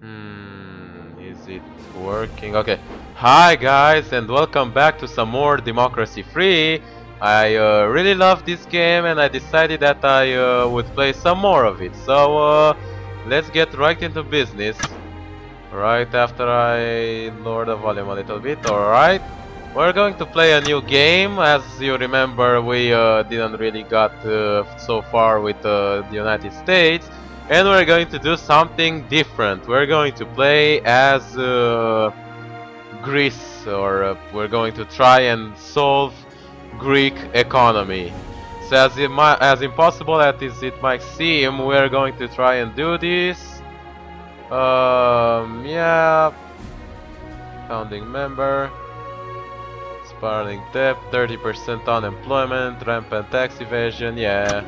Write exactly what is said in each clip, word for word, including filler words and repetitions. Hmm, is it working? Okay. Hi guys, and welcome back to some more Democracy three. I uh, really love this game, and I decided that I uh, would play some more of it. So uh, let's get right into business. Right after I lower the volume a little bit. Alright, we're going to play a new game. As you remember, we uh, didn't really got uh, so far with uh, the United States. And we're going to do something different. We're going to play as uh, Greece, or uh, we're going to try and solve Greek economy. So as, it might, as impossible as it might seem, we're going to try and do this. Um, yeah, founding member, spiraling debt, thirty percent unemployment, rampant tax evasion, yeah.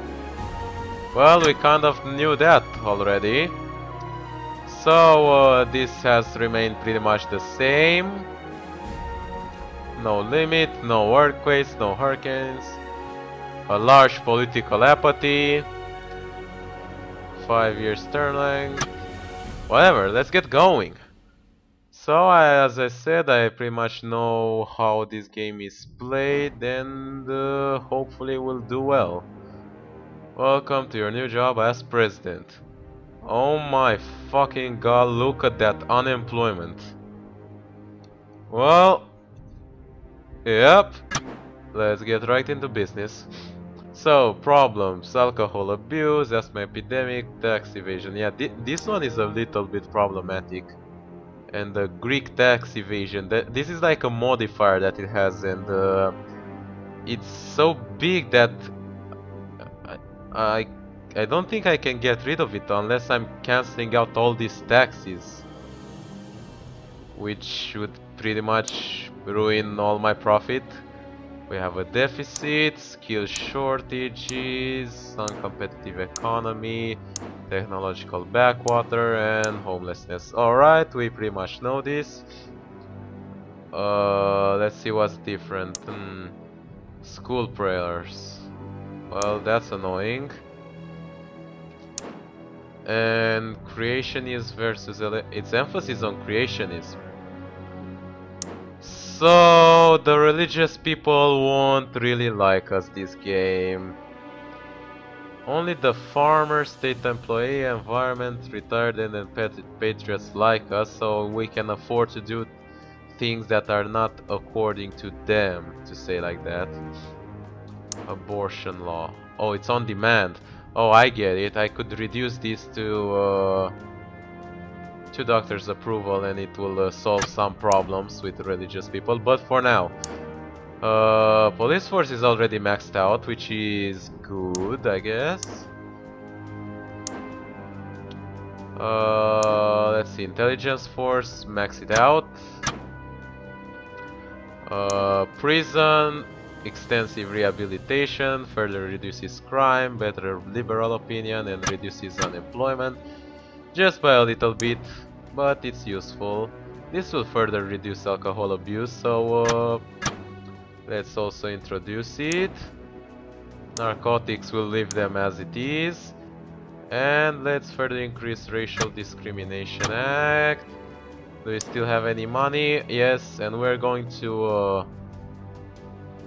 Well, we kind of knew that already. So, uh, this has remained pretty much the same. No limit, no earthquakes, no hurricanes. A large political apathy. Five years term length. Whatever, let's get going. So, I, as I said, I pretty much know how this game is played, and uh, hopefully we'll do well. Welcome to your new job as president. Oh my fucking god, look at that unemployment. Well, yep, let's get right into business. So, problems, alcohol abuse, asthma epidemic, tax evasion. Yeah, th this one is a little bit problematic. And the Greek tax evasion, th this is like a modifier that it has, and uh, it's so big that I, I don't think I can get rid of it unless I'm cancelling out all these taxes, which would pretty much ruin all my profit. We have a deficit, skill shortages, uncompetitive economy, technological backwater, and homelessness. Alright, we pretty much know this. Uh, let's see what's different. Hmm. School prayers. Well, that's annoying. And creationism versus... its emphasis on creationism. So, the religious people won't really like us this game. Only the farmer, state employee, environment, retired and patriots like us, so we can afford to do things that are not according to them, to say like that. Abortion law. Oh, it's on demand. Oh, I get it. I could reduce this to uh, to doctor's approval, and it will uh, solve some problems with religious people. But for now, uh, police force is already maxed out, which is good, I guess. Uh, let's see, intelligence force, max it out. Uh, prison. Extensive rehabilitation further reduces crime, better liberal opinion, and reduces unemployment just by a little bit, but it's useful. This will further reduce alcohol abuse, so uh, let's also introduce it. Narcotics will leave them as it is, and let's further increase Racial Discrimination Act. Do we still have any money? Yes, and we're going to uh,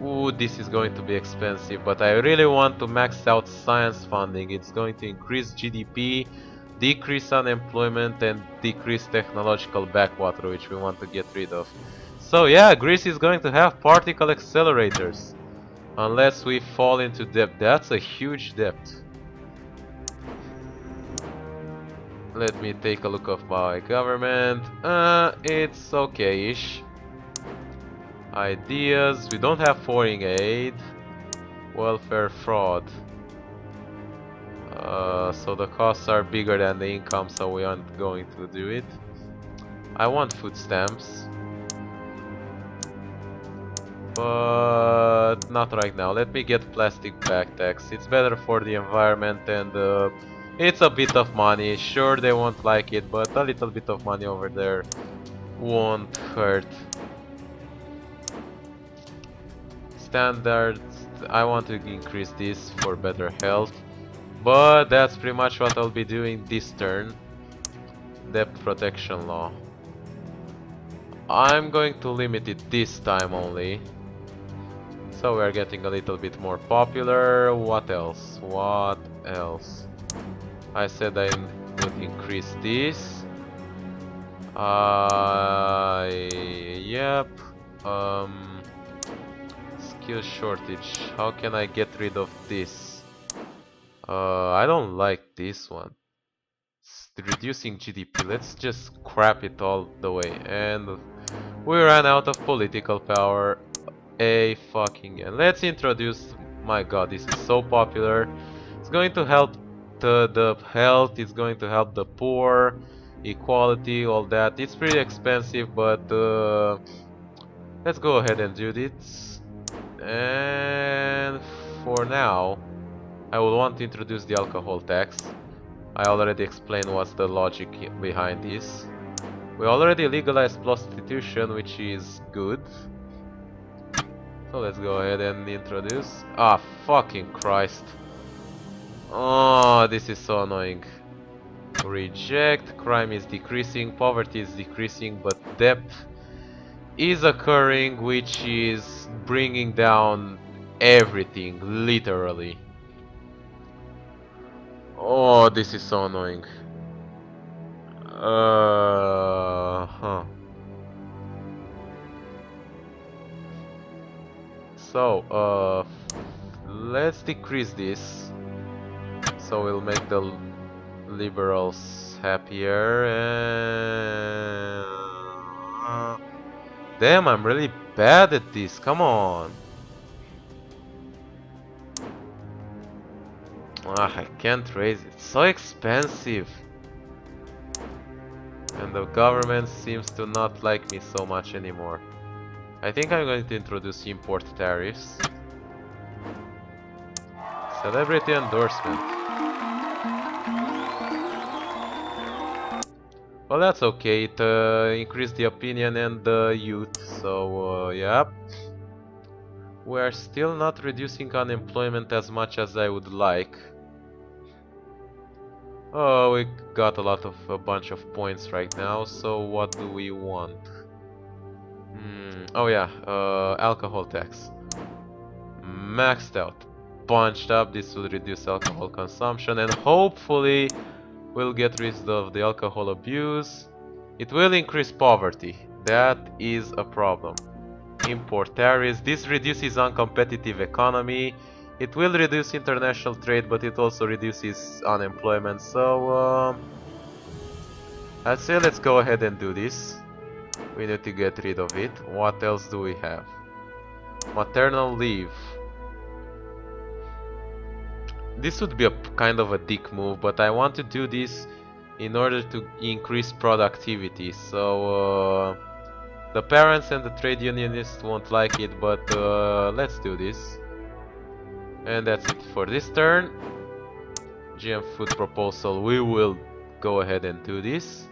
ooh, this is going to be expensive, but I really want to max out science funding. It's going to increase G D P, decrease unemployment, and decrease technological backwater, which we want to get rid of. So yeah, Greece is going to have particle accelerators. Unless we fall into debt. That's a huge debt. Let me take a look at my government. Uh, it's okay-ish. Ideas, we don't have foreign aid, welfare fraud, uh, so the costs are bigger than the income, so we aren't going to do it. I want food stamps, but not right now. Let me get plastic bag tax. It's better for the environment, and uh, it's a bit of money. Sure, they won't like it, but a little bit of money over there won't hurt. Standards, I want to increase this for better health, but that's pretty much what I'll be doing this turn. debt protection law. I'm going to limit it this time only. So we're getting a little bit more popular. What else? What else? I said I would increase this. Uh, yep. Um, skill shortage. How can I get rid of this? Uh, I don't like this one. Reducing G D P. Let's just crap it all the way. And we ran out of political power. A fucking and let's introduce. My God, this is so popular. It's going to help the, the health. It's going to help the poor. Equality, all that. It's pretty expensive, but uh, let's go ahead and do this. And for now, I will want to introduce the alcohol tax. I already explained what's the logic behind this. We already legalized prostitution, which is good. So let's go ahead and introduce. Ah, fucking Christ. Oh, this is so annoying. Reject. Crime is decreasing, poverty is decreasing, but debt is occurring, which is bringing down everything, literally. Oh, this is so annoying. Uh huh. So, uh, let's decrease this. So we'll make the liberals happier. And... damn, I'm really bad at this. Come on. Ah, I can't raise it. It's so expensive. And the government seems to not like me so much anymore. I think I'm going to introduce import tariffs. Celebrity endorsement. Well, that's okay. It uh, increased the opinion and the youth. So, uh, yeah. We're still not reducing unemployment as much as I would like. Oh, we got a lot of a bunch of points right now. So what do we want? Mm, oh yeah, uh, alcohol tax. Maxed out, bunched up. This will reduce alcohol consumption and hopefully we'll get rid of the alcohol abuse. It will increase poverty. That is a problem. Import tariffs. This reduces uncompetitive economy. It will reduce international trade, but it also reduces unemployment. So um, I'd say let's go ahead and do this. We need to get rid of it. What else do we have? Maternal leave. This would be a kind of a dick move, but I want to do this in order to increase productivity. So uh, the parents and the trade unionists won't like it, but uh, let's do this. And that's it for this turn. G M food proposal, we will go ahead and do this.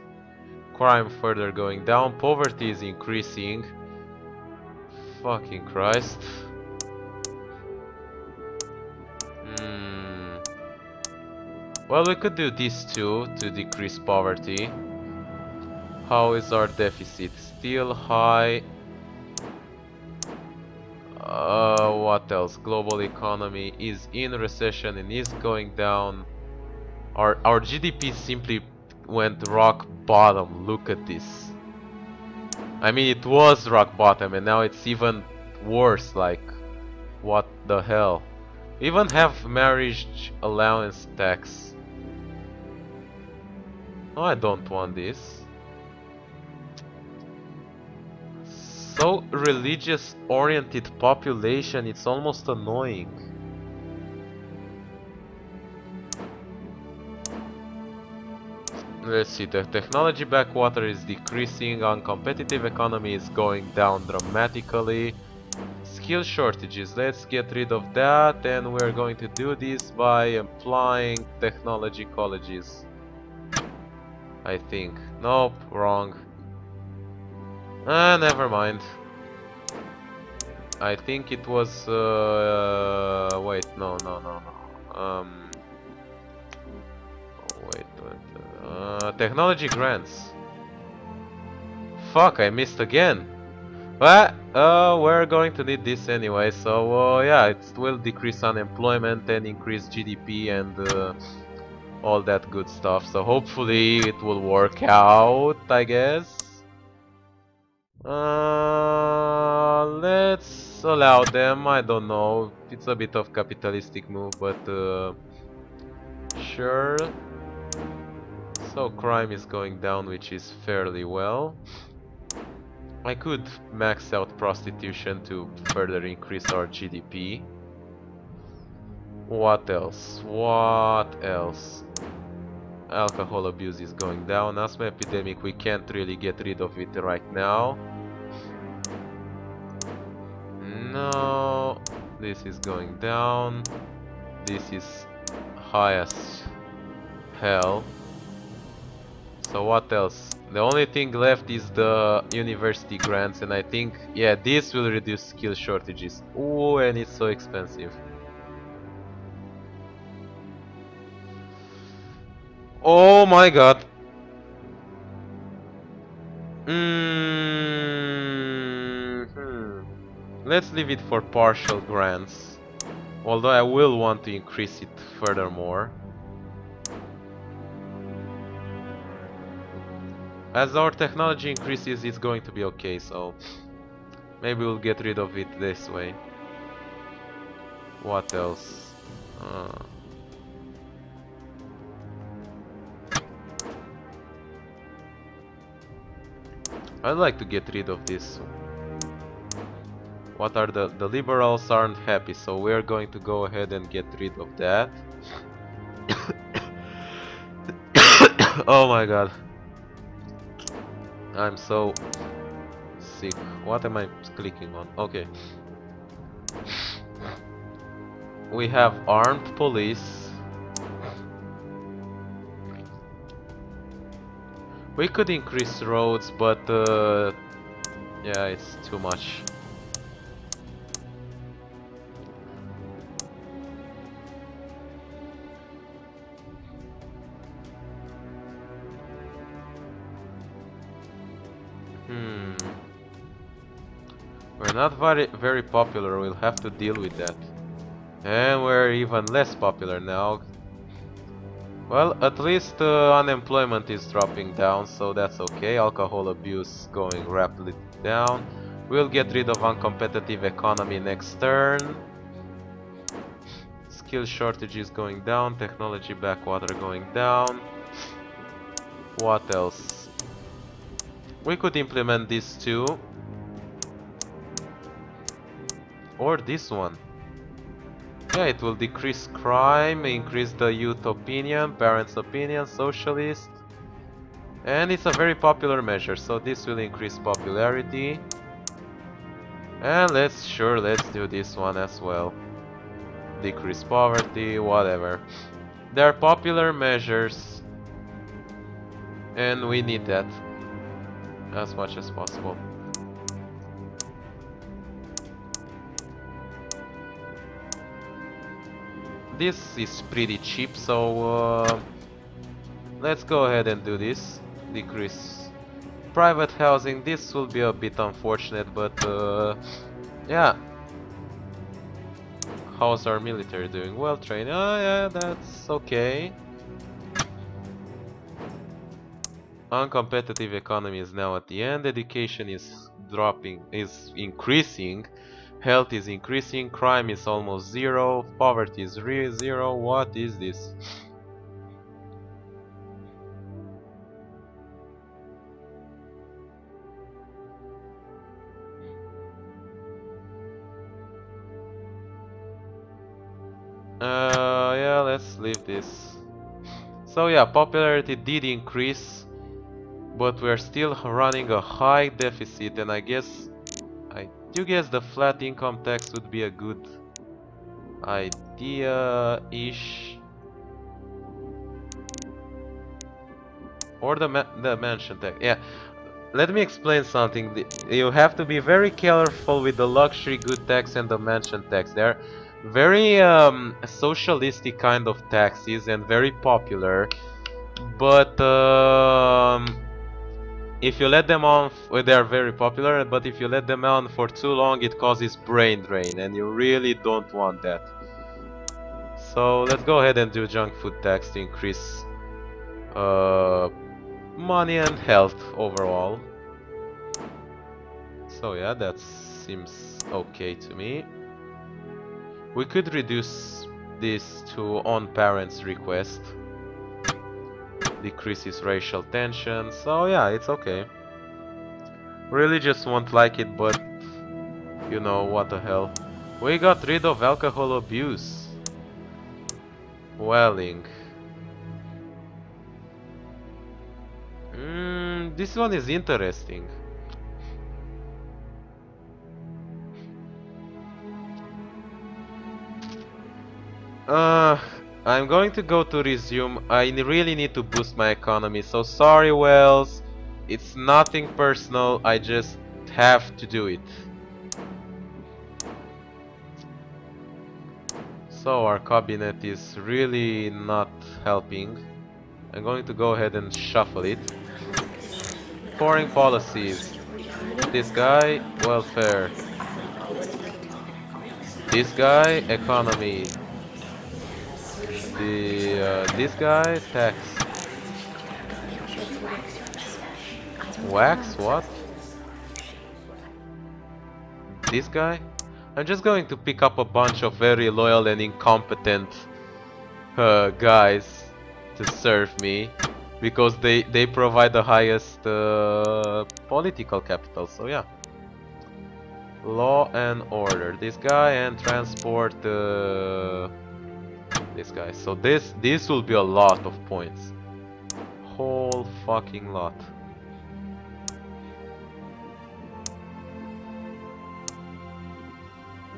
Crime further going down, poverty is increasing. Fucking Christ. Mm. Well, we could do this too, to decrease poverty. How is our deficit? Still high. Uh, what else? Global economy is in recession and is going down. Our, our G D P simply went rock bottom. Look at this. I mean, it was rock bottom and now it's even worse. Like, what the hell? We even have marriage allowance tax. No, I don't want this. So religious oriented population, it's almost annoying. Let's see, the technology backwater is decreasing, uncompetitive economy is going down dramatically. Skill shortages, let's get rid of that, and we're going to do this by applying technology colleges. I think. Nope, wrong. Ah, never mind. I think it was... Uh, uh, wait, no, no, no, no. Um, wait, wait. Uh, Uh, technology grants. Fuck, I missed again. But uh, we're going to need this anyway, so uh, yeah, it will decrease unemployment and increase G D P and uh, all that good stuff. So hopefully it will work out, I guess. Uh, let's allow them. I don't know. It's a bit of capitalistic move, but uh, sure. So crime is going down, which is fairly well. I could max out prostitution to further increase our G D P. What else? What else? Alcohol abuse is going down. Asthma epidemic, we can't really get rid of it right now. No, this is going down. This is high as hell. So what else? The only thing left is the university grants, and I think, yeah, this will reduce skill shortages. Ooh, and it's so expensive. Oh my god. Mm-hmm. Let's leave it for partial grants, although I will want to increase it furthermore. As our technology increases, it's going to be okay, so maybe we'll get rid of it this way. What else? Uh, I'd like to get rid of this. What are the... the liberals aren't happy, so we're going to go ahead and get rid of that. Oh my god. I'm so sick. What am I clicking on? Okay. We have armed police. We could increase roads, but uh, yeah, it's too much. Hmm. We're not very very popular. We'll have to deal with that. And we're even less popular now. Well, at least uh, unemployment is dropping down, so that's okay. Alcohol abuse going rapidly down. We'll get rid of uncompetitive economy next turn. Skill shortages going down. Technology backwater going down. What else? We could implement this too. Or this one. Yeah, it will decrease crime, increase the youth opinion, parents' opinion, socialist. And it's a very popular measure, so this will increase popularity. And let's, sure, let's do this one as well. Decrease poverty, whatever. They're popular measures. And we need that as much as possible. This is pretty cheap, so uh, let's go ahead and do this. Decrease private housing. This will be a bit unfortunate, but uh, yeah. How's our military doing? Well trained. Oh yeah, that's okay. Uncompetitive economy is now at the end. Education is dropping, is increasing. Health is increasing, crime is almost zero, poverty is real zero. What is this? Uh, yeah, let's leave this. So yeah, popularity did increase, but we're still running a high deficit, and I guess I do guess the flat income tax would be a good idea-ish. Or the, ma the mansion tax. Yeah, let me explain something. The, you have to be very careful with the luxury good tax and the mansion tax. They're very um, socialistic kind of taxes and very popular. but um, if you let them on, f they are very popular, but if you let them on for too long, it causes brain drain, and you really don't want that. So let's go ahead and do junk food tax to increase uh, money and health overall. So yeah, that seems okay to me. We could reduce this to on parents' request. Decreases racial tension, so yeah, it's okay. Really just won't like it, but you know, what the hell. We got rid of alcohol abuse. Welling. Mm, this one is interesting. Uh, I'm going to go to resume. I really need to boost my economy, so sorry Wells, it's nothing personal, I just have to do it. So our cabinet is really not helping. I'm going to go ahead and shuffle it. Foreign policies. This guy, welfare. This guy, economy. The, uh, this guy, tax. Wax? What? This guy? I'm just going to pick up a bunch of very loyal and incompetent uh, guys to serve me, because they, they provide the highest uh, political capital, so yeah. Law and order. This guy and transport... Uh, this guy. So this this will be a lot of points, whole fucking lot.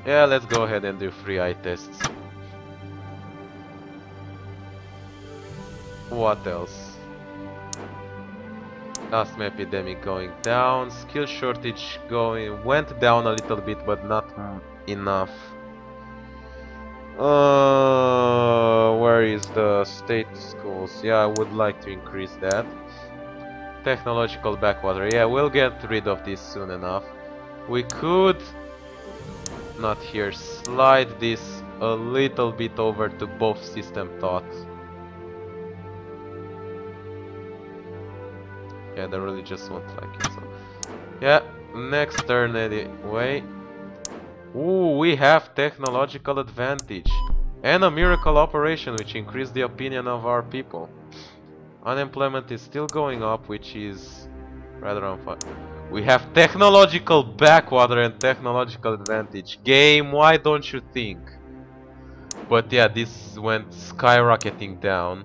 Yeah, let's go ahead and do free eye tests. What else? Asthma epidemic going down, skill shortage going went down a little bit, but not enough. Uh, where is the state schools? Yeah, I would like to increase that. Technological backwater. Yeah, we'll get rid of this soon enough. We could not here slide this a little bit over to both system thoughts. Yeah, they really just won't like it. So yeah, next turn anyway. Ooh, we have technological advantage and a miracle operation which increased the opinion of our people. Unemployment is still going up, which is rather unfortunate. We have technological backwater and technological advantage. Game, why don't you think? But yeah, this went skyrocketing down.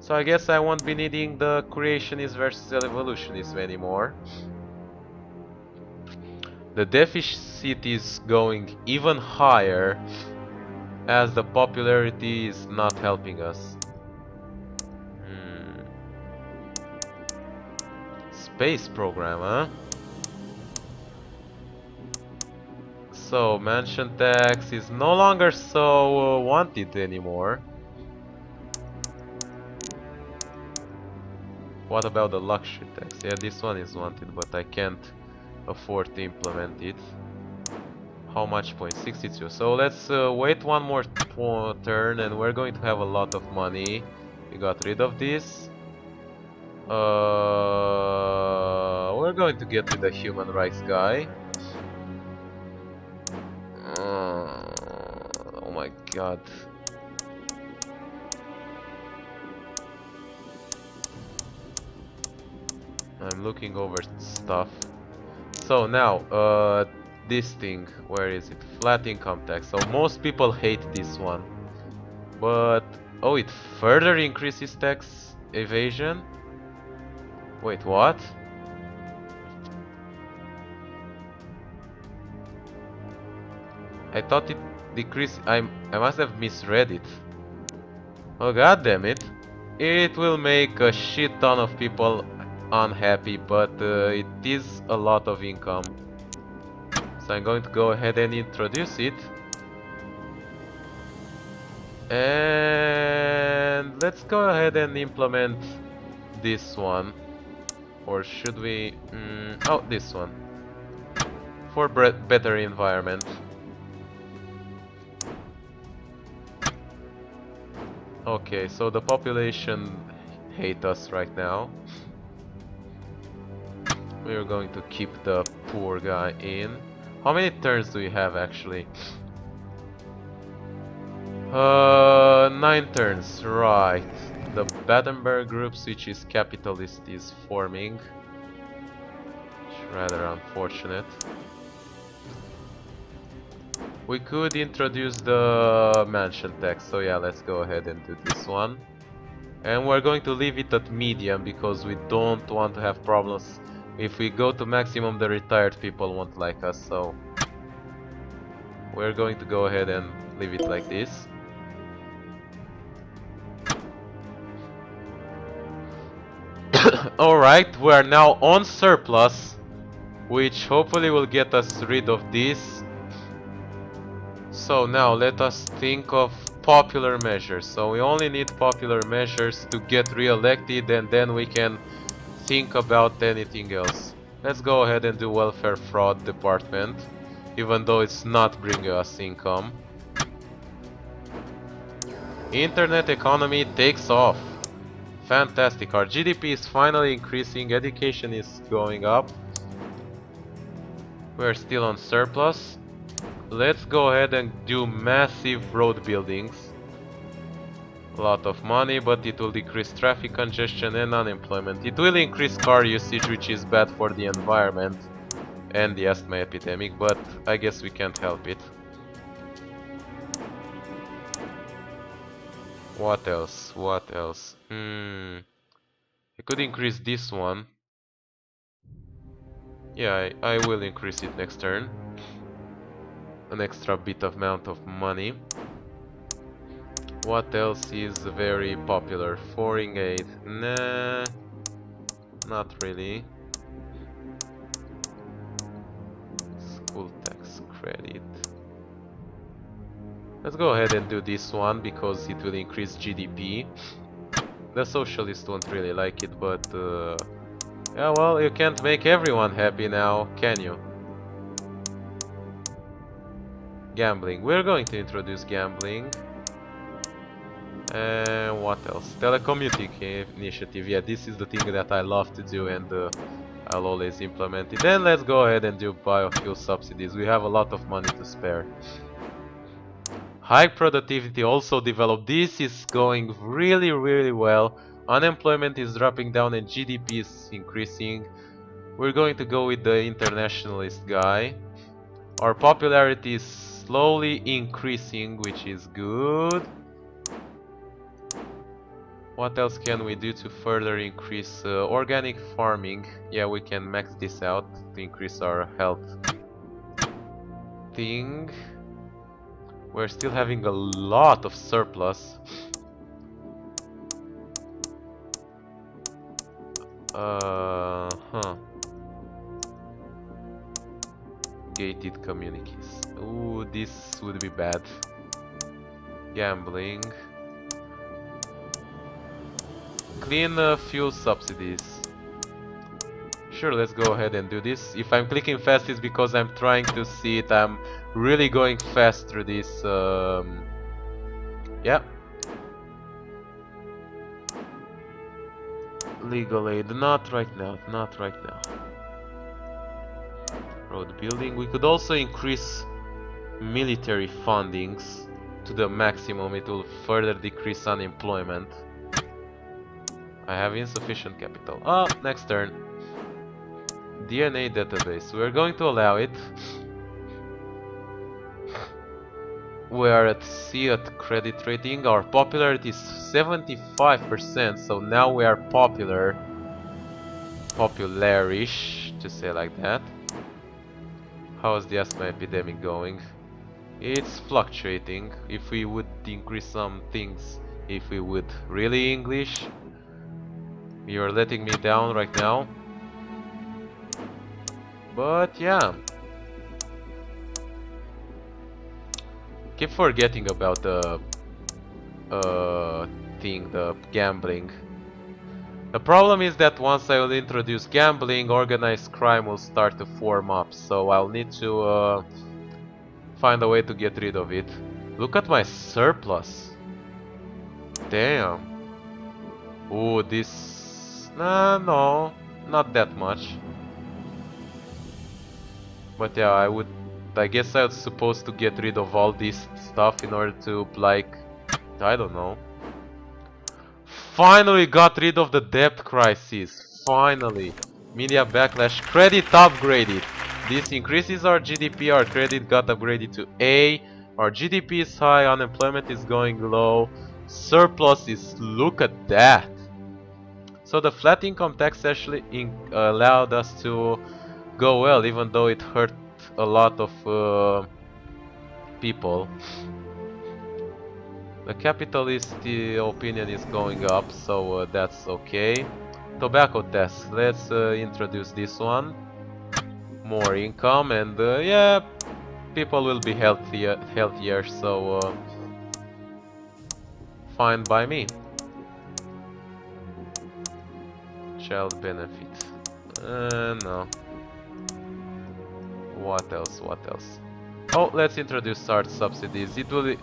So I guess I won't be needing the creationist versus evolutionist anymore. The deficit is going even higher as the popularity is not helping us. Hmm. Space program, huh? So, mansion tax is no longer so uh, wanted anymore. What about the luxury tax? Yeah, this one is wanted, but I can't afford to implement it. How much? Point sixty-two. So let's uh, wait one more turn and we're going to have a lot of money. We got rid of this. Uh, we're going to get rid of the human rights guy. Uh, oh my god. I'm looking over stuff. So now, uh, this thing, where is it? Flat income tax. So most people hate this one, but oh, it further increases tax evasion. Wait, what? I thought it decreased. I'm, I must have misread it. Oh god damn it! It will make a shit ton of people unhappy, but uh, it is a lot of income, so I'm going to go ahead and introduce it, and And let's go ahead and implement this one. Or should we... Mm, oh, this one. For better environment. Okay, so the population hate us right now. We're going to keep the poor guy in. How many turns do we have actually? Uh, nine turns, right. The Battenberg groups, which is capitalist, is forming. It's rather unfortunate. We could introduce the mansion tax, so yeah, let's go ahead and do this one. And we're going to leave it at medium because we don't want to have problems. If we go to maximum, the retired people won't like us, so we're going to go ahead and leave it like this. Alright, we are now on surplus, which hopefully will get us rid of this. So now let us think of popular measures. So we only need popular measures to get re-elected, and then we can think about anything else. Let's go ahead and do welfare fraud department, even though it's not bringing us income. Internet economy takes off. Fantastic, our G D P is finally increasing, education is going up. We're still on surplus. Let's go ahead and do massive road buildings. A lot of money, but it will decrease traffic congestion and unemployment. It will increase car usage, which is bad for the environment and the asthma epidemic, but I guess we can't help it. What else? What else? Hmm. I could increase this one. Yeah, I, I will increase it next turn. An extra bit of amount of money. What else is very popular? Foreign aid? Nah, not really. School tax credit. Let's go ahead and do this one because it will increase G D P. The socialists don't really like it, but uh, yeah, well, you can't make everyone happy now, can you? Gambling. We're going to introduce gambling. And uh, what else? Telecommuting initiative. Yeah, this is the thing that I love to do, and uh, I'll always implement it. Then let's go ahead and do biofuel subsidies. We have a lot of money to spare. High productivity also developed. This is going really, really well. Unemployment is dropping down and G D P is increasing. We're going to go with the internationalist guy. Our popularity is slowly increasing, which is good. What else can we do to further increase uh, organic farming? Yeah, we can max this out to increase our health thing. We're still having a lot of surplus. Uh huh. Gated communities. Ooh, this would be bad. Gambling. Clean uh, fuel subsidies. Sure, let's go ahead and do this. If I'm clicking fast, it's because I'm trying to see it. I'm really going fast through this. Um, yeah. Legal aid. Not right now. Not right now. Road building. We could also increase military fundings to the maximum. It will further decrease unemployment. I have insufficient capital. Ah, oh, next turn. D N A database. We're going to allow it. We are at C at credit rating. Our popularity is seventy-five percent, so now we are popular. Popularish, to say like that. How is the asthma epidemic going? It's fluctuating. If we would increase some things, if we would really English. You're letting me down right now. But yeah. Keep forgetting about the uh, thing, the gambling. The problem is that once I will introduce gambling, organized crime will start to form up, so I'll need to uh, find a way to get rid of it. Look at my surplus. Damn. Ooh, this... Nah, no, not that much. But yeah, I would... I guess I was supposed to get rid of all this stuff in order to, like... I don't know. Finally got rid of the debt crisis. Finally. Media backlash. Credit upgraded. This increases our G D P. Our credit got upgraded to A. Our G D P is high. Unemployment is going low. Surplus is... Look at that. So the flat income tax actually in, uh, allowed us to go well, even though it hurt a lot of uh, people. The capitalist uh, opinion is going up, so uh, that's okay. Tobacco tax, let's uh, introduce this one. More income, and uh, yeah, people will be healthier, healthier so uh, fine by me. Child benefit, uh, no. What else, what else? Oh, let's introduce art subsidies. It will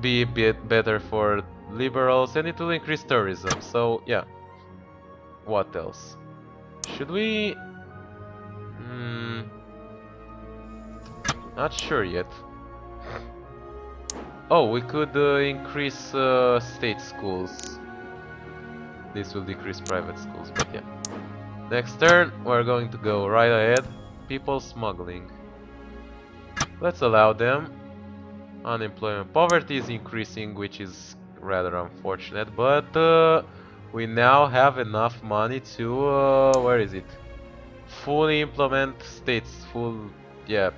be a bit better for liberals and it will increase tourism, so yeah. What else? Should we... Hmm... Not sure yet. Oh, we could uh, increase uh, state schools. This will decrease private schools, but yeah. Next turn, we're going to go right ahead. People smuggling. Let's allow them. Unemployment, poverty is increasing, which is rather unfortunate, but uh, we now have enough money to uh, where is it? Fully implement states, full yeah.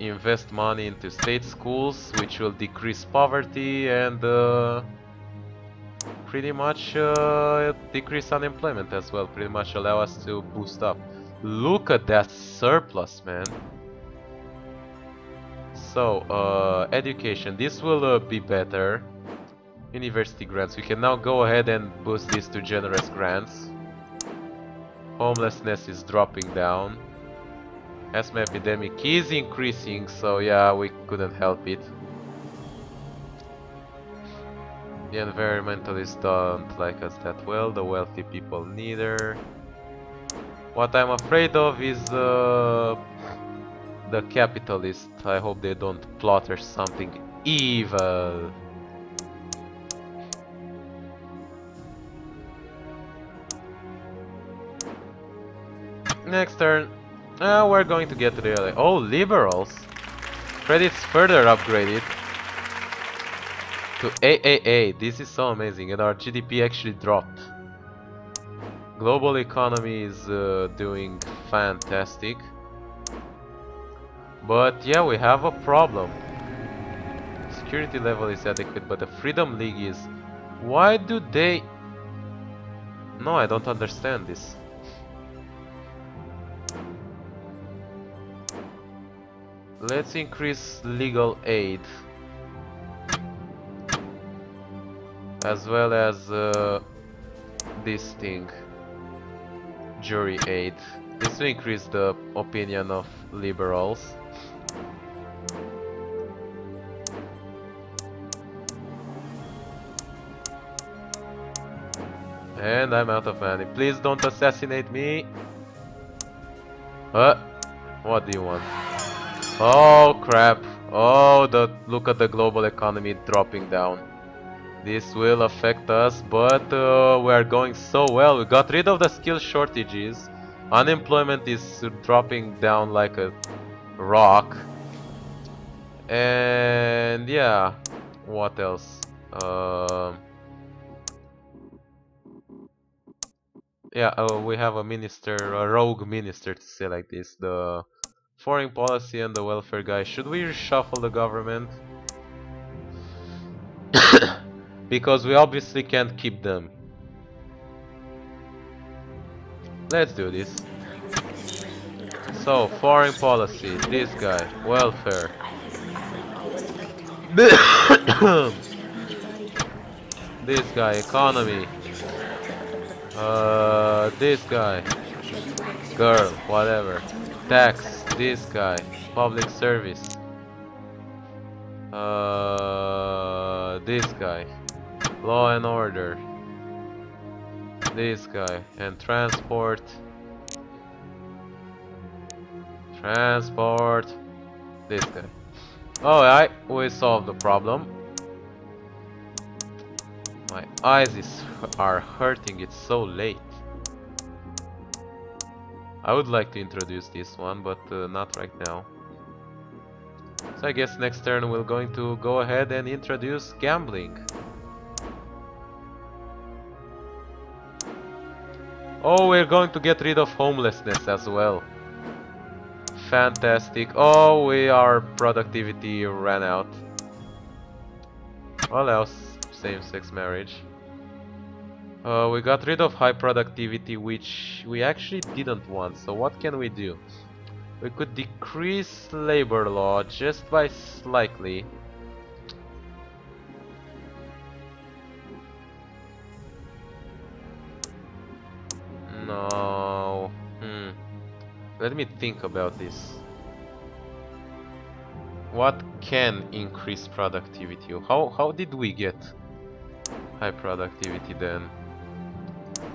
Invest money into state schools, which will decrease poverty and uh, pretty much uh, decrease unemployment as well. Pretty much allow us to boost up. Look at that surplus, man. So, uh, education. This will uh, be better. University grants. We can now go ahead and boost this to generous grants. Homelessness is dropping down. Asthma epidemic is increasing, so yeah, we couldn't help it. The environmentalists don't like us that well. The wealthy people neither. What I'm afraid of is uh, the capitalists. I hope they don't plot or something evil. Next turn, uh, we're going to get really. Oh, liberals! Credits further upgraded to triple A. This is so amazing, and our G D P actually dropped. Global economy is uh, doing fantastic, but yeah, we have a problem. Security level is adequate, but the Freedom League is... Why do they... No, I don't understand this. Let's increase legal aid, as well as uh, this thing. Jury aid. This will increase the opinion of liberals. And I'm out of money. Please don't assassinate me. Uh, what do you want? Oh crap. Oh, the look at the global economy dropping down. This will affect us, but uh, we are going so well. We got rid of the skill shortages. Unemployment is dropping down like a rock. And yeah, what else? Uh, yeah, uh, we have a minister, a rogue minister to say like this. The foreign policy and the welfare guy. Should we reshuffle the government? Because we obviously can't keep them. Let's do this. So, foreign policy, this guy, welfare. This guy, economy. Uh, this guy. Girl, whatever. Tax, this guy. Public service. Uh, this guy. Law and order. This guy. And transport. Transport. This guy. Alright, we solved the problem. My eyes is, are hurting, it's so late. I would like to introduce this one, but uh, not right now. So I guess next turn we're going to go ahead and introduce gambling. Oh, we're going to get rid of homelessness as well. Fantastic. Oh, we, our productivity ran out. What else? Same-sex marriage. Uh, we got rid of high productivity, which we actually didn't want. So what can we do? We could decrease labor law just by slightly. No. Hmm. Let me think about this. What can increase productivity? How how did we get high productivity then?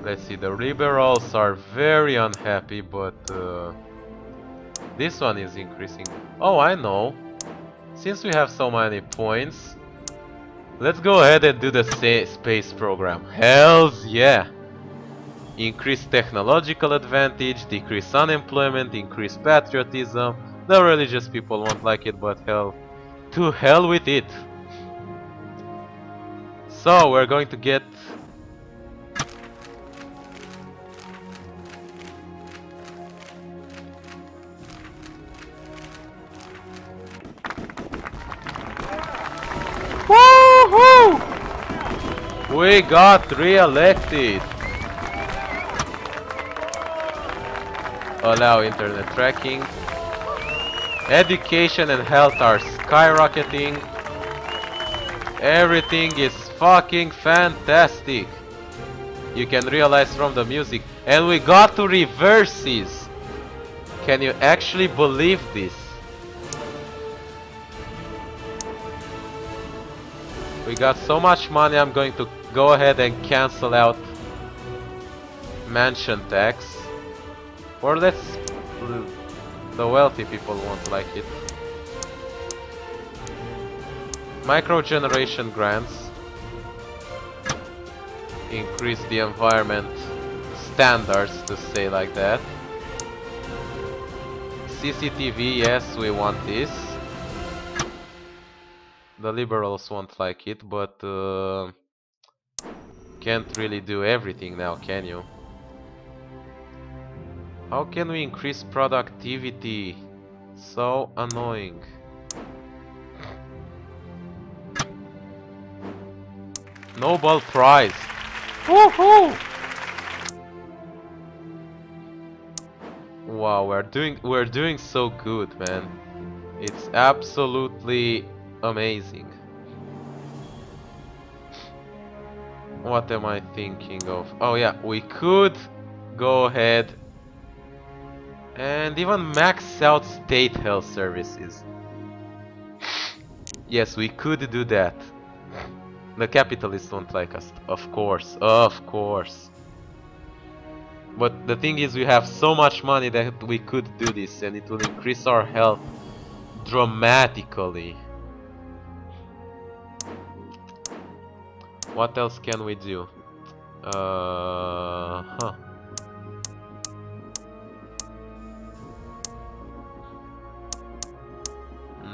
Let's see, the liberals are very unhappy, but uh, this one is increasing. Oh, I know. Since we have so many points, let's go ahead and do the space program. Hells yeah! Increase technological advantage, decrease unemployment, increase patriotism. The religious people won't like it, but hell, to hell with it. So we're going to get woohoo! We got re-elected. Allow internet tracking. Education and health are skyrocketing. Everything is fucking fantastic. You can realize from the music. And we got to reverses. Can you actually believe this? We got so much money, I'm going to go ahead and cancel out mansion tax. Or let's... the wealthy people won't like it. Microgeneration grants. Increase the environment standards, to say like that. C C T V, yes, we want this. The liberals won't like it, but uh, can't really do everything now, can you? How can we increase productivity? So annoying. Nobel Prize. Woohoo! Wow, we're doing we're doing so good, man. It's absolutely amazing. What am I thinking of? Oh yeah, we could go ahead and even max out state health services. Yes, we could do that. The capitalists won't like us. Of course, of course. But the thing is, we have so much money that we could do this, and it will increase our health dramatically. What else can we do? Uh... Huh.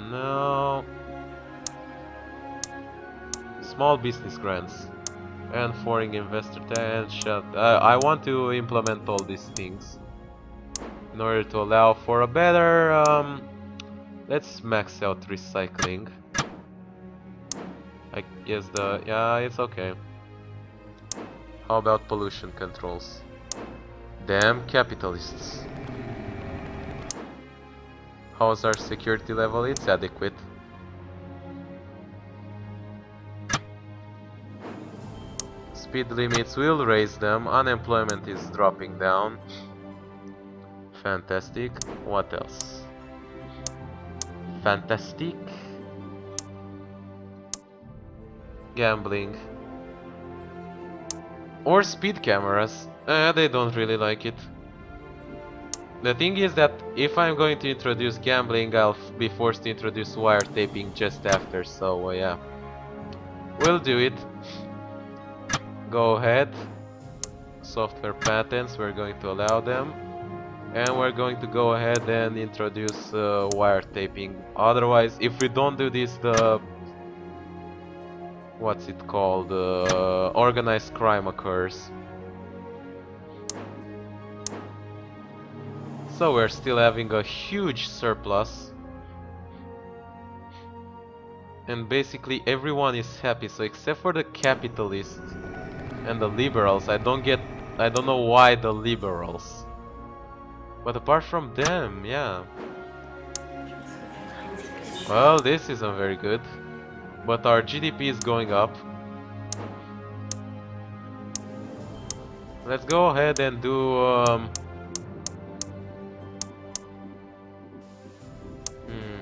No. Small business grants and foreign investor tax. Shut. Uh, I want to implement all these things in order to allow for a better. Um, let's max out recycling. I guess the yeah, it's okay. How about pollution controls? Damn capitalists. How's our security level? It's adequate. speed limits will raise them, unemployment is dropping down. Fantastic. What else? Fantastic. Gambling. Or speed cameras. Uh, they don't really like it. The thing is that if I'm going to introduce gambling, I'll be forced to introduce wiretaping just after, so uh, yeah. We'll do it. Go ahead. Software patents, we're going to allow them. And we're going to go ahead and introduce uh, wiretaping. Otherwise, if we don't do this, the... what's it called? Uh, organized crime occurs. So we're still having a huge surplus. And basically everyone is happy, so except for the capitalists and the liberals. I don't get... I don't know why the liberals. But apart from them, yeah. Well, this isn't very good. But our G D P is going up. Let's go ahead and do... Um, hmm.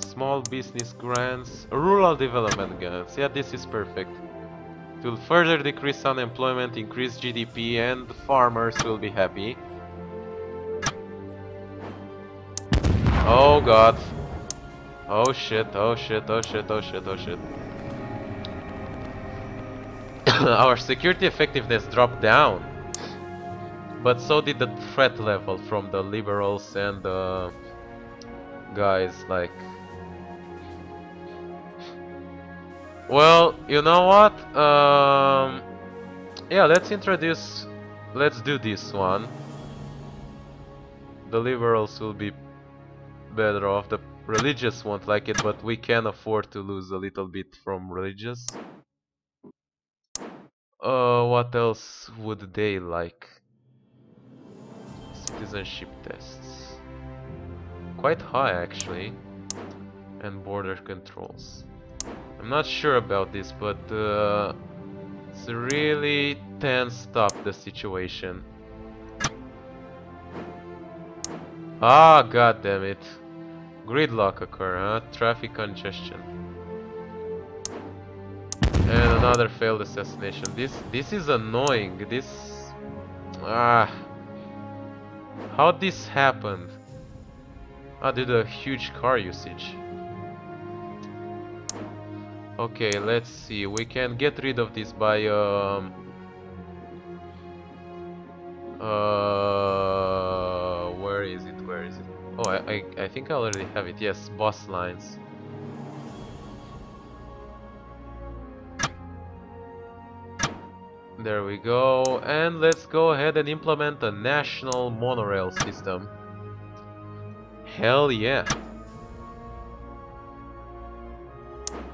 small business grants, rural development grants, yeah, this is perfect. It will further decrease unemployment, increase G D P, and the farmers will be happy. Oh god. Oh shit, oh shit, oh shit, oh shit, oh shit. Our security effectiveness dropped down. But so did the threat level from the liberals and the guys like... Well, you know what? Um, yeah, let's introduce... Let's do this one. The liberals will be better off. The religious won't like it, but we can afford to lose a little bit from religious. Uh, what else would they like? Citizenship tests. Quite high, actually. And border controls. I'm not sure about this, but uh, it's really tense up the situation. Ah, god damn it! Gridlock occur, huh? Traffic congestion, and another failed assassination. This this is annoying. This ah, how this happened? Ah, did a huge car usage. Okay, let's see, we can get rid of this by um, uh, where is it, where is it? Oh, I, I, I think I already have it, yes, bus lines. There we go, and let's go ahead and implement a national monorail system. Hell yeah!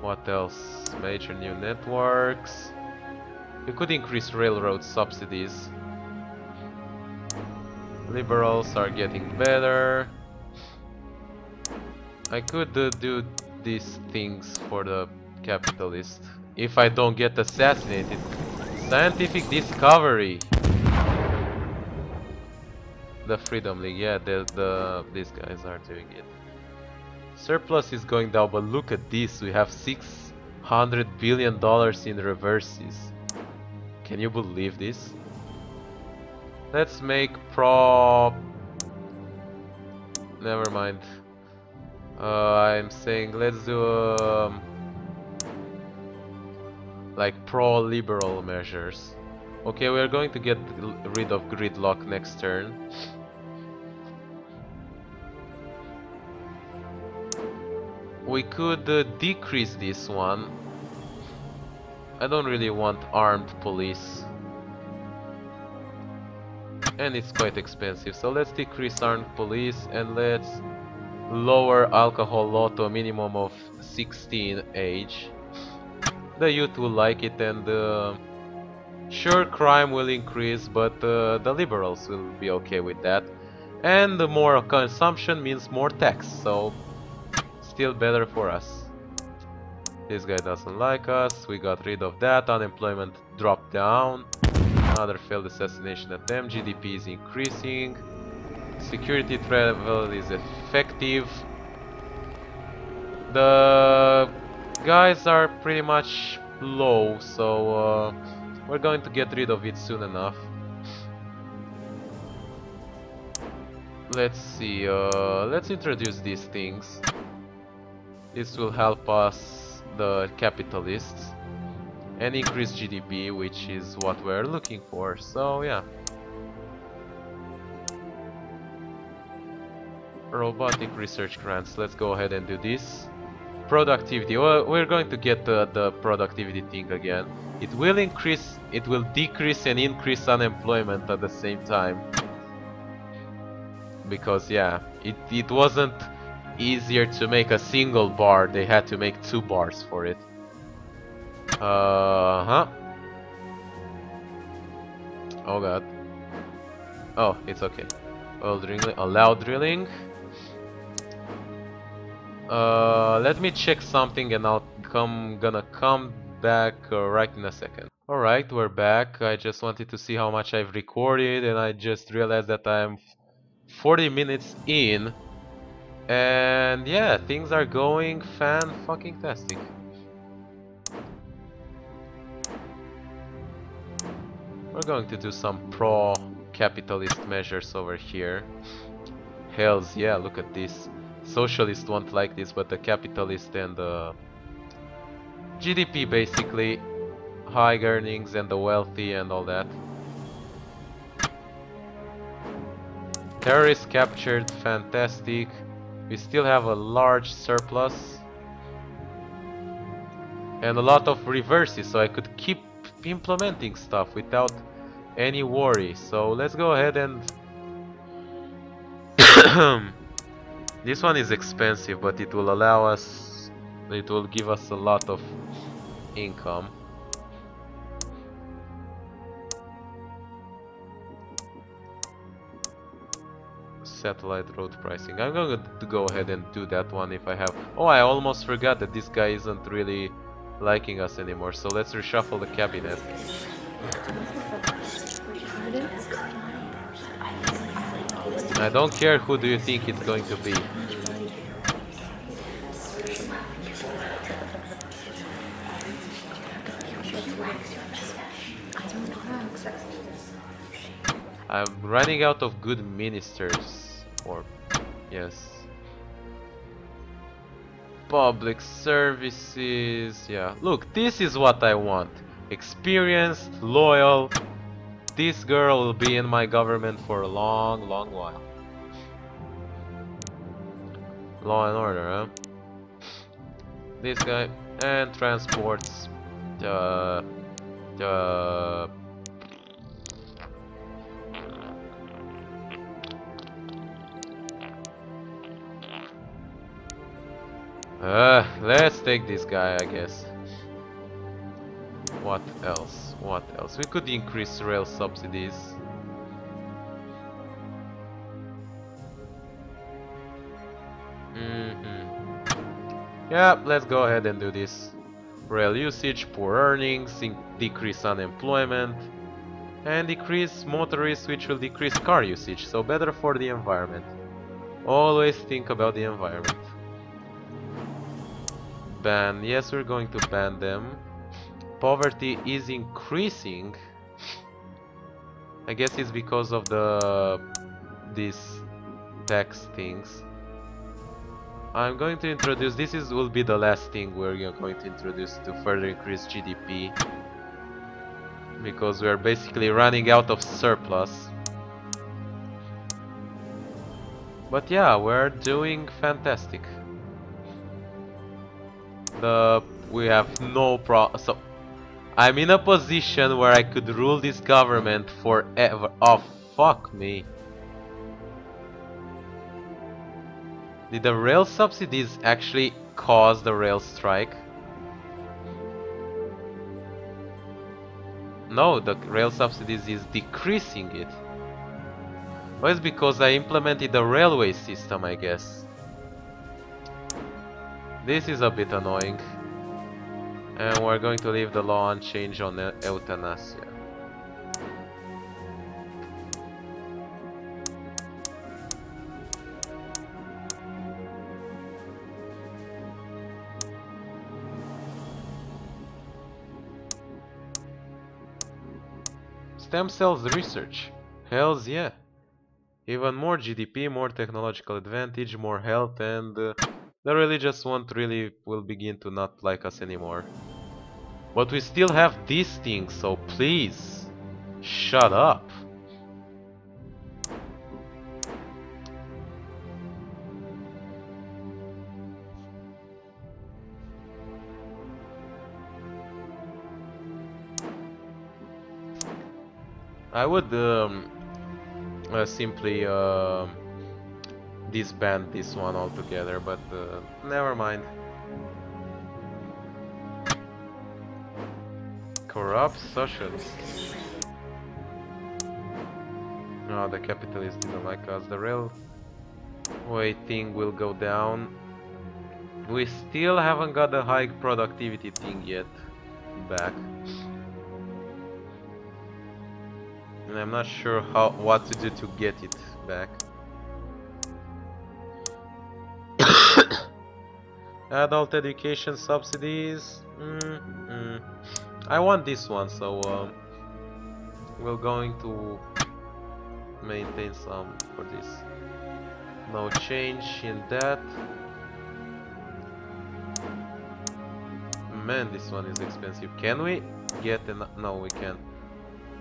What else? Major new networks. We could increase railroad subsidies. Liberals are getting better. I could uh, do these things for the capitalist if I don't get assassinated. Scientific discovery. The Freedom League, yeah, the, the these guys are doing it. Surplus is going down, but look at this, we have six hundred billion dollars in reverses. Can you believe this? Let's make pro... Never mind. Uh, I'm saying let's do um, like pro-liberal measures. Okay, we're going to get rid of gridlock next turn. We could uh, decrease this one. I don't really want armed police. And it's quite expensive, so let's decrease armed police and let's lower alcohol law to a minimum of sixteen age. The youth will like it, and uh, sure, crime will increase, but uh, the liberals will be okay with that. And the more consumption means more tax, so... still better for us. This guy doesn't like us. We got rid of that. Unemployment dropped down. Another failed assassination attempt. G D P is increasing. Security travel is effective. The guys are pretty much low, so uh, we're going to get rid of it soon enough. Let's see, uh, let's introduce these things. This will help us, the capitalists, and increase G D P, which is what we're looking for, so yeah. Robotic research grants, let's go ahead and do this. Productivity, well, we're going to get uh, the productivity thing again. It will increase, it will decrease and increase unemployment at the same time. Because yeah, it, it wasn't easier to make a single bar, they had to make two bars for it. Uh-huh. Oh god. Oh, it's okay. Oil drilling, allow drilling. Uh, let me check something and I'll come, gonna come back uh, right in a second. Alright, we're back. I just wanted to see how much I've recorded and I just realized that I'm forty minutes in, and yeah, things are going fan-fucking-tastic. We're going to do some pro-capitalist measures over here. Hells yeah, look at this. Socialists won't like this, but the capitalist and the G D P basically, high earnings and the wealthy and all that. Terrorists captured, fantastic. We still have a large surplus. And a lot of reverses, so I could keep implementing stuff without any worry. So let's go ahead and... This one is expensive, but it will allow us, it will give us a lot of income. Satellite road pricing. I'm going to go ahead and do that one if I have... Oh, I almost forgot that this guy isn't really liking us anymore, so let's reshuffle the cabinet. I don't care who do you think it's going to be. I'm running out of good ministers, or yes. Public services, yeah. Look, this is what I want. Experienced, loyal. This girl will be in my government for a long, long while. Law and order, huh? This guy, and transports. Uh, uh, Uh, let's take this guy, I guess. What else? What else? We could increase rail subsidies. Mm-hmm. Yeah, let's go ahead and do this. Rail usage, poor earnings, decrease unemployment, and decrease motorists, which will decrease car usage, so better for the environment. Always think about the environment. Ban. Yes, we're going to ban them. Poverty is increasing. I guess it's because of the these tax things. I'm going to introduce this is will be the last thing we're going to introduce to further increase G D P, because we're basically running out of surplus. But yeah, we're doing fantastic. The we have no pro so I'm in a position where I could rule this government forever. Oh fuck me. Did the rail subsidies actually cause the rail strike? No, the rail subsidies is decreasing it. Well, it's because I implemented the railway system, I guess. This is a bit annoying. and we're going to leave the law unchanged on euthanasia. Stem cells research. Hells yeah. Even more G D P, more technological advantage, more health, and uh, the religious one really will begin to not like us anymore. But we still have these things, so please, shut up. I would um, uh, simply uh, disband this one altogether, but uh, never mind. Corrupt socialists. No, the capitalists didn't like us. The railway thing will go down. We still haven't got the high productivity thing yet back. And I'm not sure how what to do to get it back. Adult education subsidies. Mm-mm. I want this one, so um, we're going to maintain some for this. No change in that. Man, this one is expensive. Can we get an? No, we can't.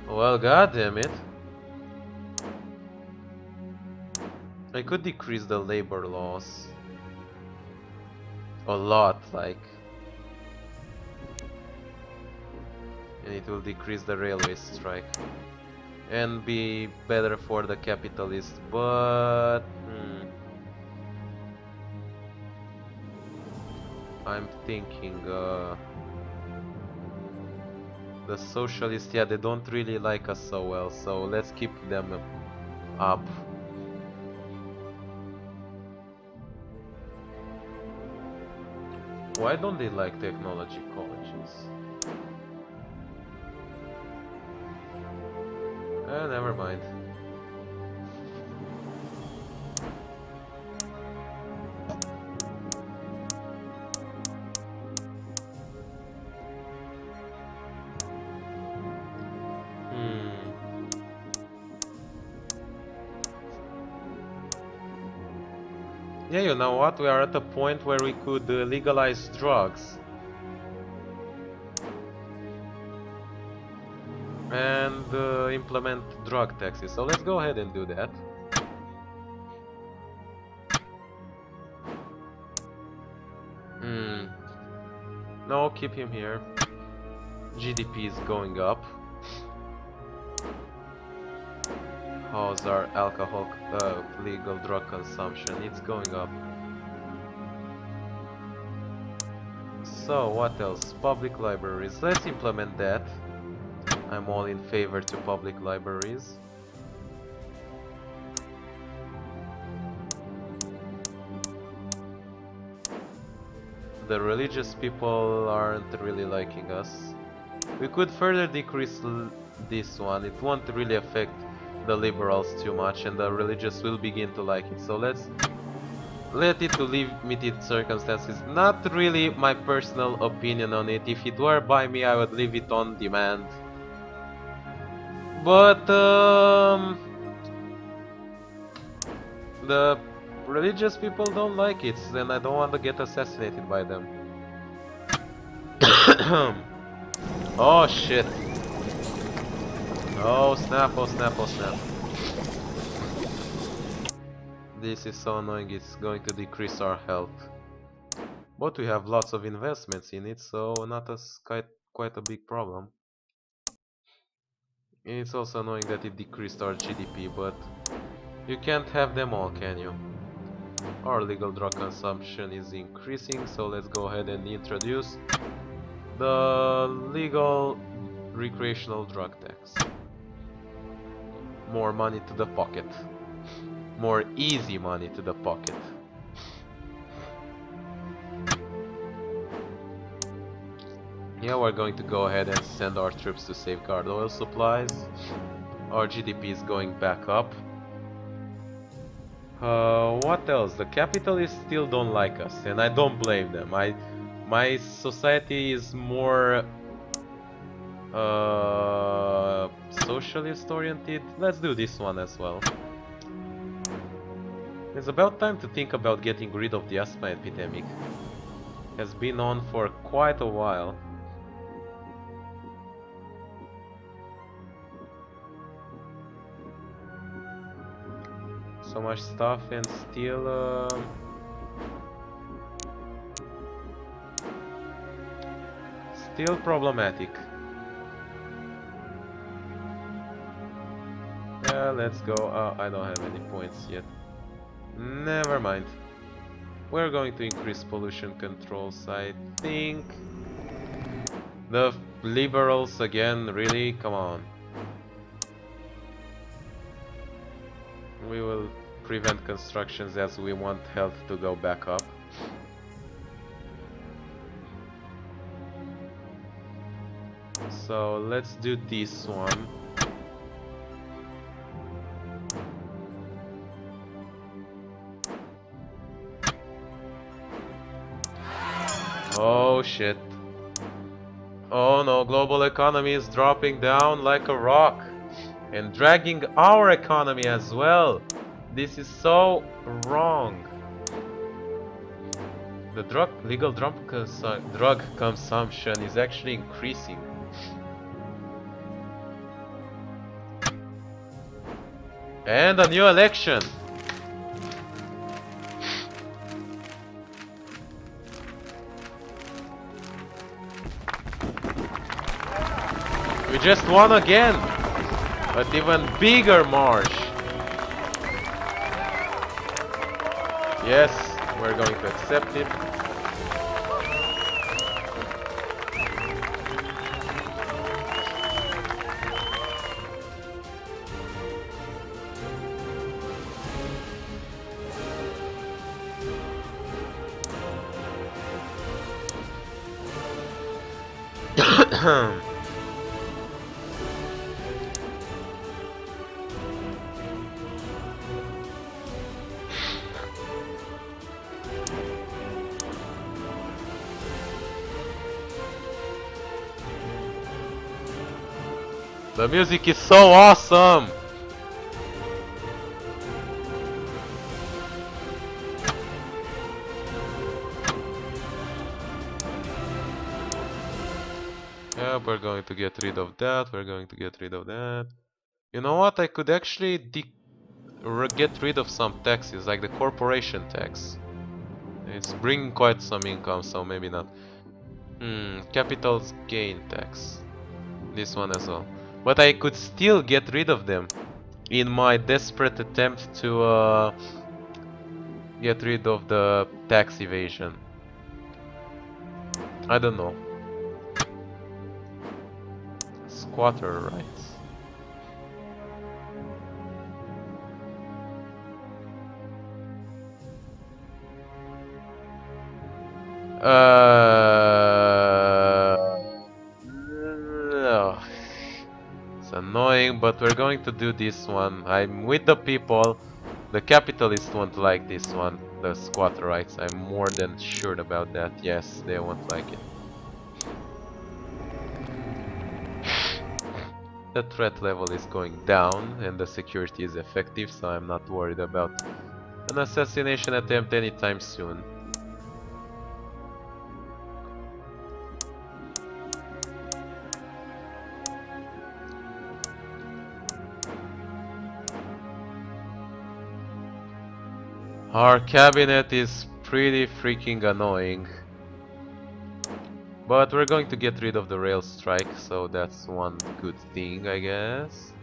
Well, goddamn it! I could decrease the labor laws a lot, like, and it will decrease the railway strike and be better for the capitalists. But hmm, I'm thinking. Uh, The socialists, yeah, they don't really like us so well, so let's keep them up. Why don't they like technology colleges? Eh, never mind. Yeah, you know what? We are at a point where we could uh, legalize drugs. And uh, implement drug taxes. So let's go ahead and do that. Hmm. No, keep him here. G D P is going up. How's our alcohol, uh, legal drug consumption? It's going up. So, what else? Public libraries. Let's implement that. I'm all in favor to public libraries. The religious people aren't really liking us. We could further decrease l this one. It won't really affect the liberals too much, and the religious will begin to like it, so let's let it to limited circumstances. Not really my personal opinion on it. If it were by me, I would leave it on demand, but um, the religious people don't like it, and I don't want to get assassinated by them. Oh shit. Oh snap, oh snap, oh snap. This is so annoying, it's going to decrease our health. But we have lots of investments in it, so not as quite, quite a big problem. It's also annoying that it decreased our G D P, but you can't have them all, can you? Our legal drug consumption is increasing, so let's go ahead and introduce the legal recreational drug tax. More money to the pocket. More easy money to the pocket. Here we're going to go ahead and send our troops to safeguard oil supplies. Our G D P is going back up. Uh, what else? The capitalists still don't like us, and I don't blame them. I, my society is more uh, socialist oriented. Let's do this one as well. It's about time to think about getting rid of the asthma epidemic. It has been on for quite a while. So much stuff and still uh... still problematic. Yeah, let's go. Oh, I don't have any points yet. Never mind. We're going to increase pollution controls, I think. The liberals again, really? Come on. We will prevent constructions as we want health to go back up. So let's do this one. Oh shit. Oh no, global economy is dropping down like a rock and dragging our economy as well. This is so wrong. The drug legal drug, consu drug consumption is actually increasing. And a new election. We just won again, but even bigger march. Yes, we're going to accept it. The music is so awesome! Yeah, we're going to get rid of that, we're going to get rid of that. You know what, I could actually de get rid of some taxes, like the corporation tax. It's bringing quite some income, so maybe not. Hmm, capital gain tax. This one as well. But I could still get rid of them in my desperate attempt to uh, get rid of the tax evasion. I don't know. Squatter rights. Uh... Annoying, but we're going to do this one. I'm with the people. The capitalists won't like this one, the squatter rights. I'm more than sure about that. Yes, they won't like it. The threat level is going down and the security is effective, so I'm not worried about an assassination attempt anytime soon. Our cabinet is pretty freaking annoying. But we're going to get rid of the rail strike, so that's one good thing, I guess.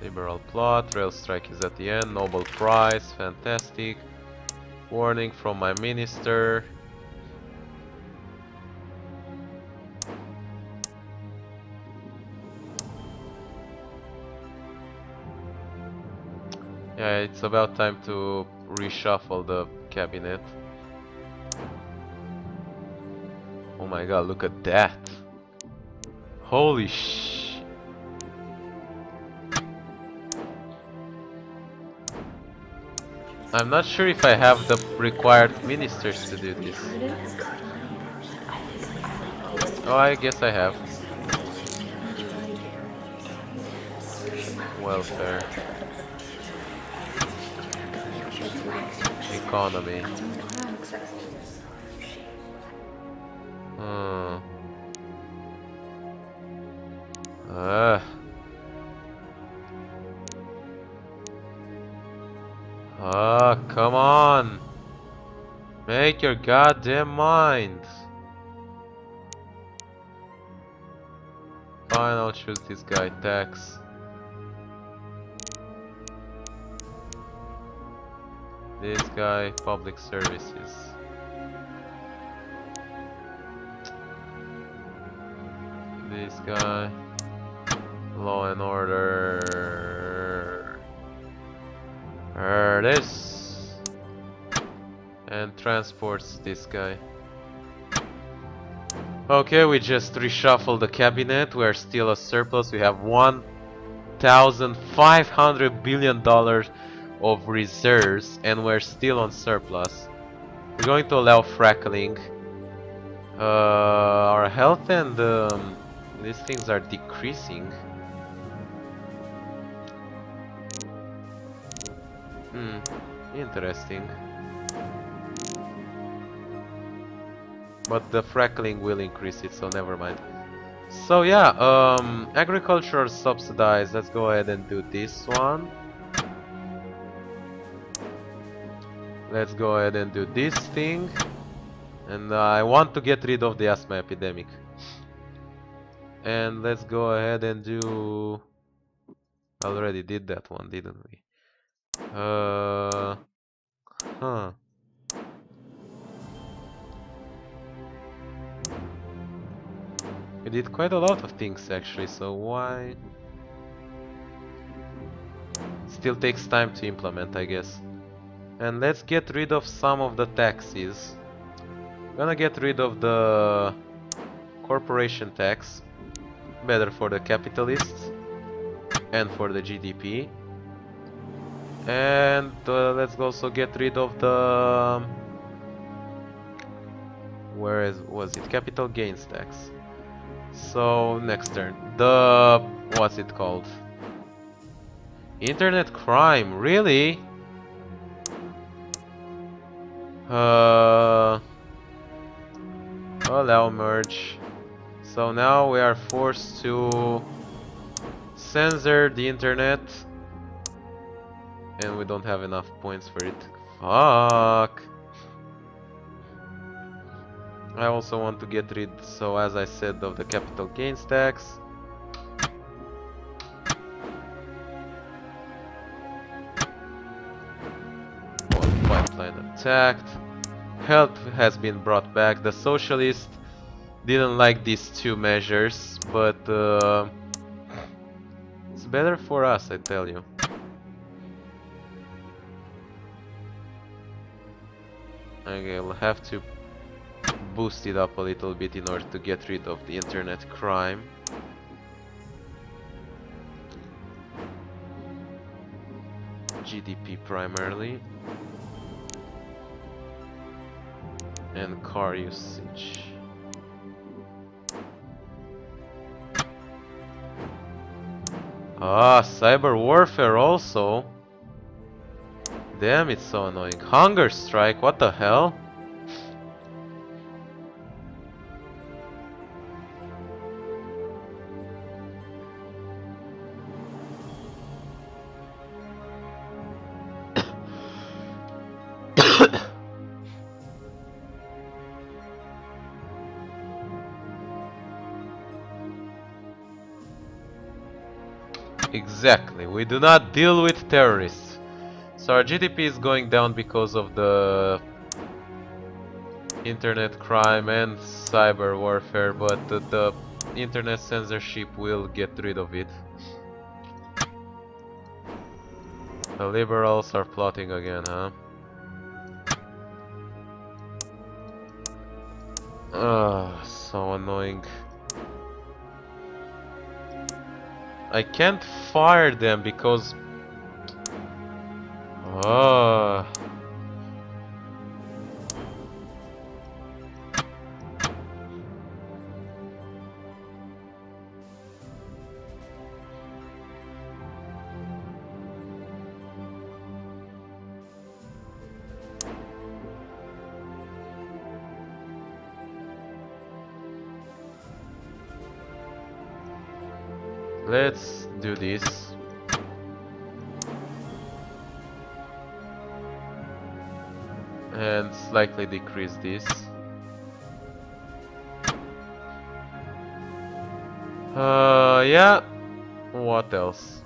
Liberal plot, rail strike is at the end, Nobel Prize, fantastic. Warning from my minister. Yeah, it's about time to reshuffle the cabinet. my god, look at that. Holy sh... I'm not sure if I have the required ministers to do this. Oh, I guess I have. Welfare. Economy. Hmm. Uh. Ah, come on. Make your goddamn mind. Fine, I'll choose this guy, tax. This guy, public services. This guy, law and order. Er, this. And transports this guy. Okay, we just reshuffled the cabinet. We are still a surplus. We have one thousand five hundred billion dollars of reserves and we're still on surplus. We're going to allow fracking. Uh, our health and um, these things are decreasing. Hmm, interesting. But the fracking will increase it, so never mind. So yeah, um, agriculture subsidized. Let's go ahead and do this one. Let's go ahead and do this thing. And uh, I want to get rid of the asthma epidemic. And let's go ahead and do... Already did that one, didn't we? Uh... Huh. We did quite a lot of things actually, so why... Still takes time to implement, I guess. And let's get rid of some of the taxes. I'm gonna get rid of the corporation tax. Better for the capitalists and for the G D P. And uh, let's also get rid of the... Where is, was it? Capital gains tax. So next turn. The... What's it called? Internet crime, really? Uh, allow merge. So now we are forced to censor the internet, and we don't have enough points for it. Fuck. I also want to get rid, so as I said, of the capital gains tax. Attacked. Health has been brought back. The socialists didn't like these two measures, but uh, it's better for us, I tell you. Okay, we'll have to boost it up a little bit in order to get rid of the internet crime. G D P primarily. And car usage. Ah, cyber warfare also. Damn, it's so annoying. Hunger strike, what the hell? Exactly, we do not deal with terrorists. So our G D P is going down because of the internet crime and cyber warfare, but the, the internet censorship will get rid of it. The liberals are plotting again, huh? Ugh, so annoying. I can't fire them because... Uh. Let's do this. And slightly decrease this. Uh, yeah. What else?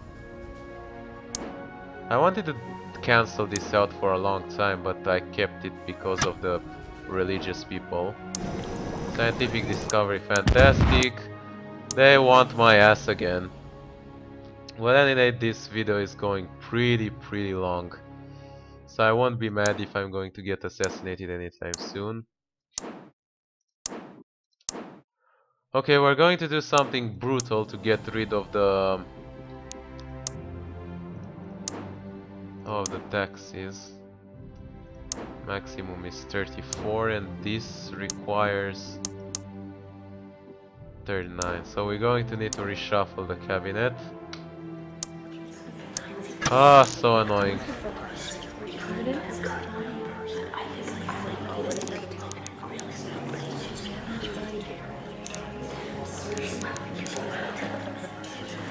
I wanted to cancel this out for a long time, but I kept it because of the religious people. Scientific discovery, fantastic. They want my ass again. Well, anyway, this video is going pretty, pretty long. So I won't be mad if I'm going to get assassinated anytime soon. Okay, we're going to do something brutal to get rid of the... of the taxes. Maximum is thirty-four and this requires... thirty-nine, so we're going to need to reshuffle the cabinet. Ah, so annoying.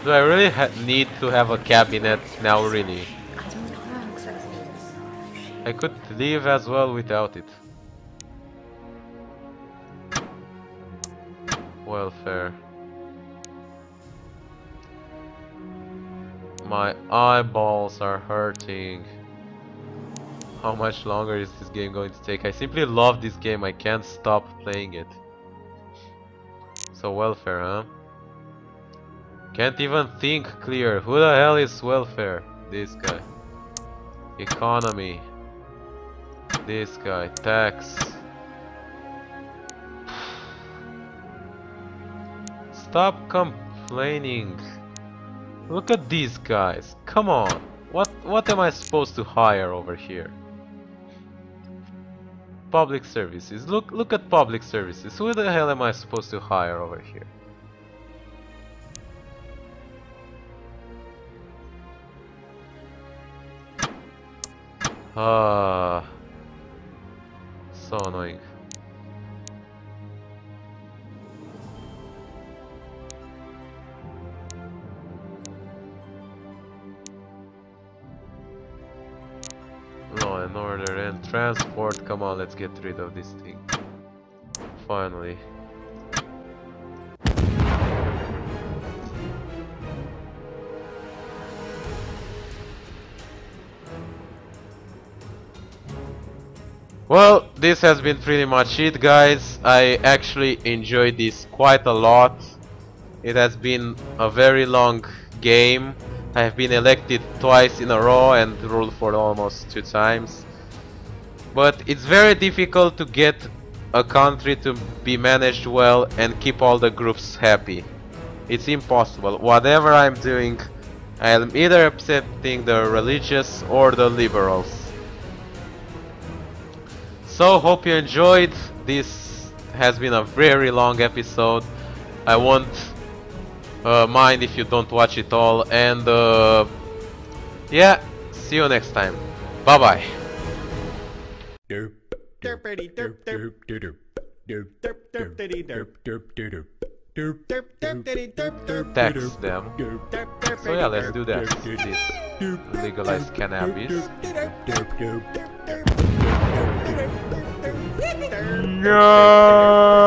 Do I really ha need to have a cabinet now, really? I could leave as well without it. Welfare. My eyeballs are hurting. How much longer is this game going to take? I simply love this game. I can't stop playing it. So welfare, huh? Can't even think clear. Who the hell is welfare? This guy. Economy. This guy. Tax. Stop complaining. Look at these guys. Come on. What what am I supposed to hire over here? Public services. Look look at public services. Who the hell am I supposed to hire over here? Ah, so annoying. And order and transport. Come on, let's get rid of this thing. Finally. Well, this has been pretty much it, guys. I actually enjoyed this quite a lot. It has been a very long game. I have been elected twice in a row and ruled for almost two times. But it's very difficult to get a country to be managed well and keep all the groups happy. It's impossible. Whatever I'm doing, I'm either accepting the religious or the liberals. So, hope you enjoyed. This has been a very long episode. I won't Uh, mind if you don't watch it all, and uh, yeah, see you next time. Bye bye. Derp derp derp derp derp derp derp. Tax them. So yeah, let's do that. This legalized cannabis. No.